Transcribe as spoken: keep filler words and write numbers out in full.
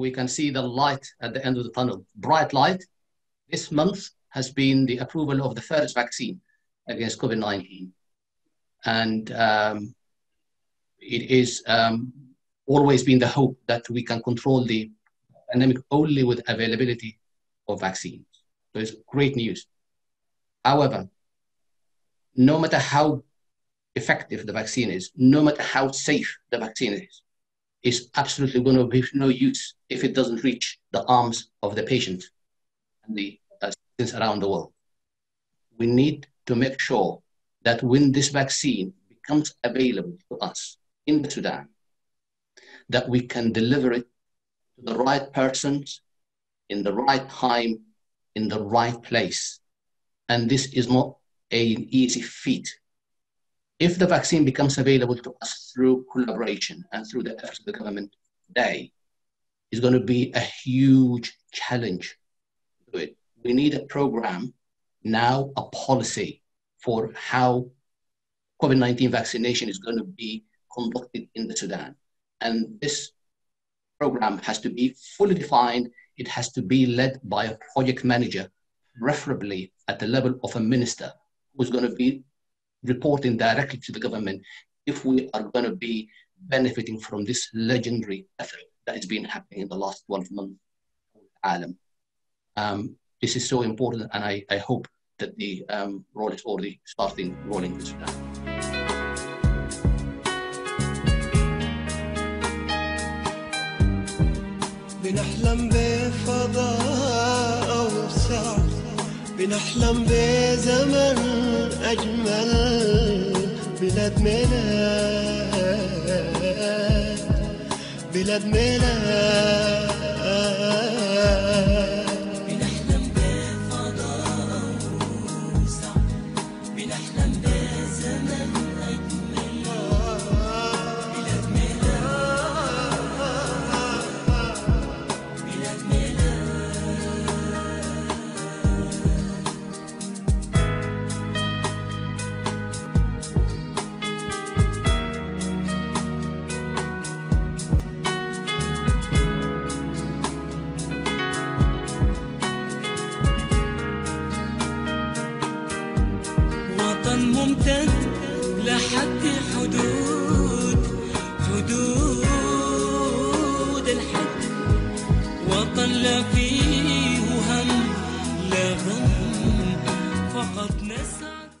we can see the light at the end of the tunnel, bright light. This month has been the approval of the first vaccine against COVID nineteen. And um, it is um, always been the hope that we can control the pandemic only with availability of vaccines. So it's great news. However, no matter how effective the vaccine is, no matter how safe the vaccine is, it's absolutely going to be no use if it doesn't reach the arms of the patient and the uh, citizens around the world. We need to make sure that when this vaccine becomes available to us in Sudan, that we can deliver it to the right persons, in the right time, in the right place. And this is not an easy feat. If the vaccine becomes available to us through collaboration and through the efforts of the government today, it's going to be a huge challenge to it. We need a program, now a policy, for how COVID nineteen vaccination is going to be conducted in the Sudan. And this program has to be fully defined. It has to be led by a project manager, preferably at the level of a minister, who's going to be reporting directly to the government if we are going to be benefiting from this legendary effort that has been happening in the last twelve months. Um, this is so important, and I, I hope that the um, roll is already starting rolling this down. بنحلم بفضاء أوسع، بنحلم بزمن أجمل، بلاد ميلاد، بلاد ميلاد. بنحلم بفضاء أوسع، بنحلم بزمن أجمل، بلاد ميلاد.